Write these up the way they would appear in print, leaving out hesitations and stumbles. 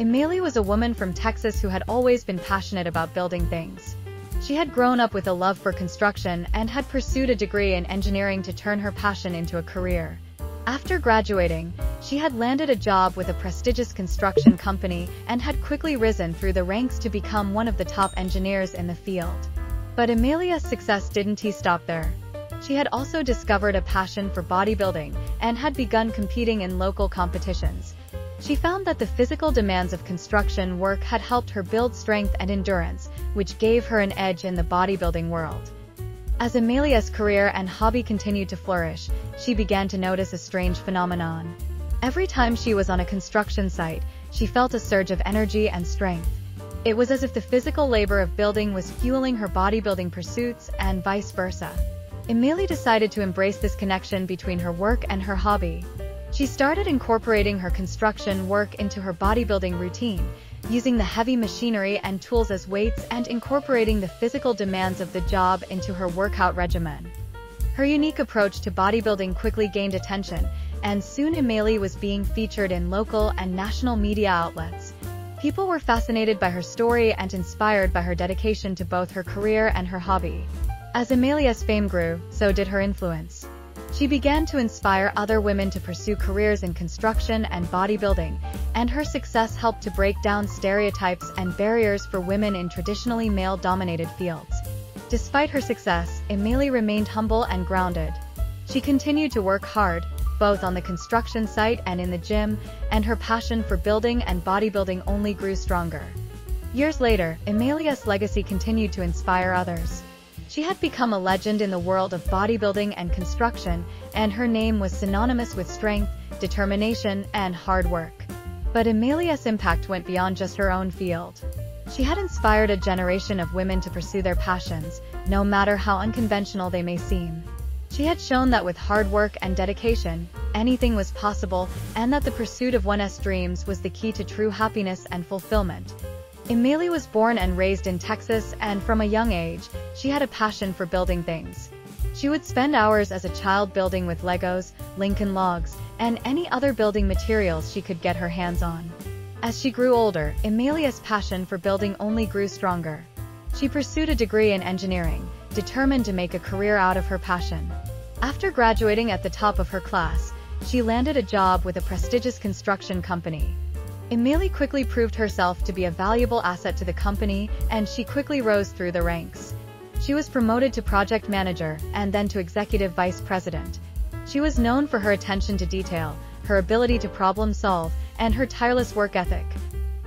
Emily was a woman from Texas who had always been passionate about building things. She had grown up with a love for construction and had pursued a degree in engineering to turn her passion into a career. After graduating, she had landed a job with a prestigious construction company and had quickly risen through the ranks to become one of the top engineers in the field. But Emilia's success didn't stop there. She had also discovered a passion for bodybuilding and had begun competing in local competitions. She found that the physical demands of construction work had helped her build strength and endurance, which gave her an edge in the bodybuilding world. As Emilia's career and hobby continued to flourish, she began to notice a strange phenomenon. Every time she was on a construction site, she felt a surge of energy and strength. It was as if the physical labor of building was fueling her bodybuilding pursuits and vice versa. Emily decided to embrace this connection between her work and her hobby. She started incorporating her construction work into her bodybuilding routine, using the heavy machinery and tools as weights and incorporating the physical demands of the job into her workout regimen. Her unique approach to bodybuilding quickly gained attention, and soon Emily was being featured in local and national media outlets. People were fascinated by her story and inspired by her dedication to both her career and her hobby. As Emilia's fame grew, so did her influence. She began to inspire other women to pursue careers in construction and bodybuilding, and her success helped to break down stereotypes and barriers for women in traditionally male-dominated fields. Despite her success, Emily remained humble and grounded. She continued to work hard, both on the construction site and in the gym, and her passion for building and bodybuilding only grew stronger. Years later, Emilia's legacy continued to inspire others. She had become a legend in the world of bodybuilding and construction, and her name was synonymous with strength, determination, and hard work. But Emilia's impact went beyond just her own field. She had inspired a generation of women to pursue their passions, no matter how unconventional they may seem. She had shown that with hard work and dedication, anything was possible, and that the pursuit of one's dreams was the key to true happiness and fulfillment. Emily was born and raised in Texas, and from a young age, she had a passion for building things. She would spend hours as a child building with Legos, Lincoln logs, and any other building materials she could get her hands on. As she grew older, Emilia's passion for building only grew stronger. She pursued a degree in engineering, determined to make a career out of her passion. After graduating at the top of her class, she landed a job with a prestigious construction company. Emily quickly proved herself to be a valuable asset to the company, and she quickly rose through the ranks. She was promoted to project manager and then to executive vice president. She was known for her attention to detail, her ability to problem solve, and her tireless work ethic.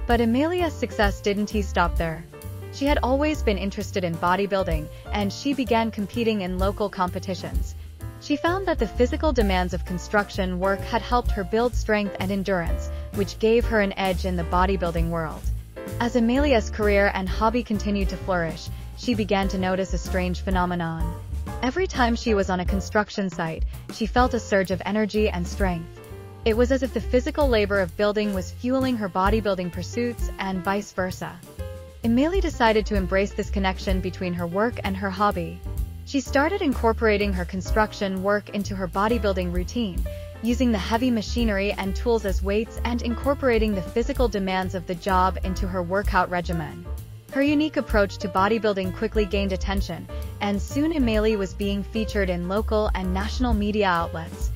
But Emilia's success didn't stop there. She had always been interested in bodybuilding, and she began competing in local competitions. She found that the physical demands of construction work had helped her build strength and endurance, which gave her an edge in the bodybuilding world. As Emilia's career and hobby continued to flourish, she began to notice a strange phenomenon. Every time she was on a construction site, she felt a surge of energy and strength. It was as if the physical labor of building was fueling her bodybuilding pursuits and vice versa. Emily decided to embrace this connection between her work and her hobby. She started incorporating her construction work into her bodybuilding routine, using the heavy machinery and tools as weights and incorporating the physical demands of the job into her workout regimen. Her unique approach to bodybuilding quickly gained attention, and soon Emily was being featured in local and national media outlets.